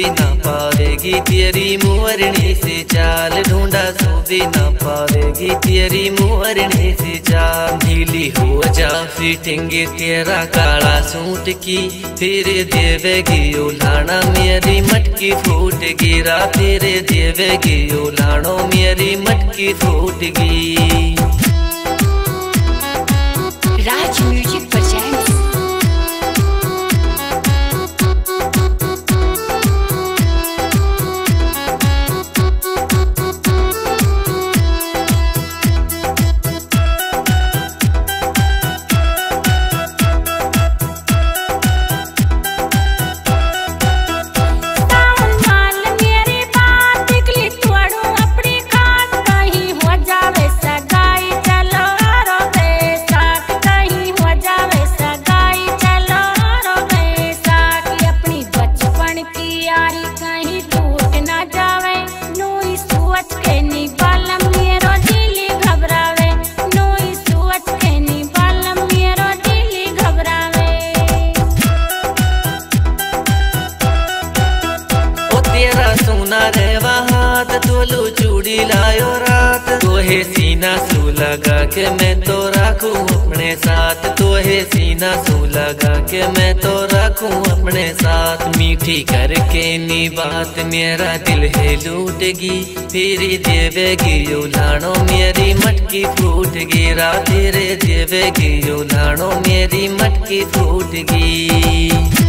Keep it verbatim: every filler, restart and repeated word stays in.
भी ना पाएगी तेरी मोरनी से चाल, ढूंढा सो भी ना पाएगी तेरी मोरनी से चाल। ढीली हो जा फिटिंग तेरा काला सूट की, फिर देवेगी उलाना मेरी मटकी फूट गिरा, फिर देवेगी उलानो मेरी मटकी फूट गई। राज म्यूजिक सीना सू लगा के मैं तो रखूं अपने साथ, तो है सीना सू लगा के मैं तो रखूं अपने साथ। मीठी करके नी बात मेरा दिल है लूटगी, फिर देवेगी उलानो मेरी मटकी फूट गिरा, फिर देवेगी उलानो मेरी मटकी फूट गई।